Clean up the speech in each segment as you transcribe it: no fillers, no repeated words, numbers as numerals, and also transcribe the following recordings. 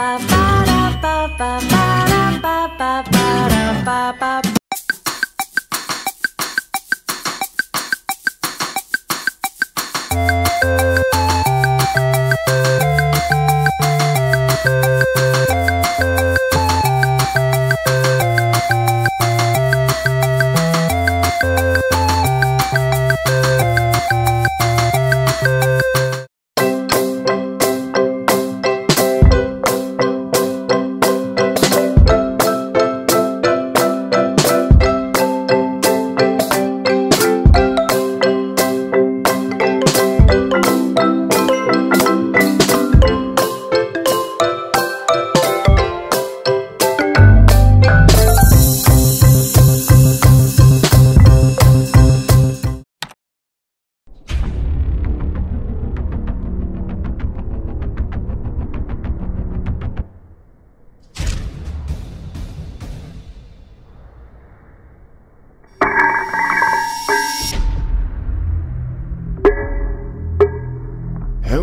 Oh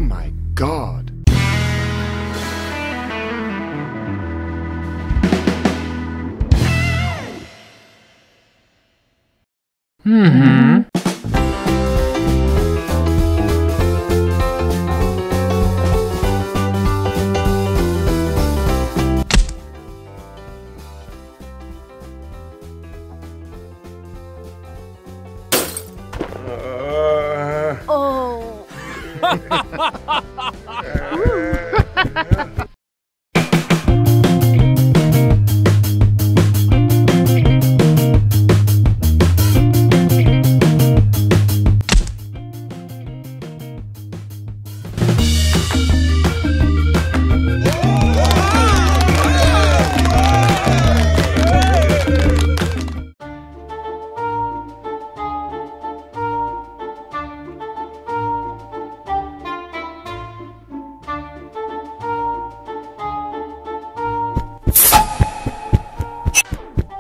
my God.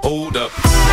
Hold up.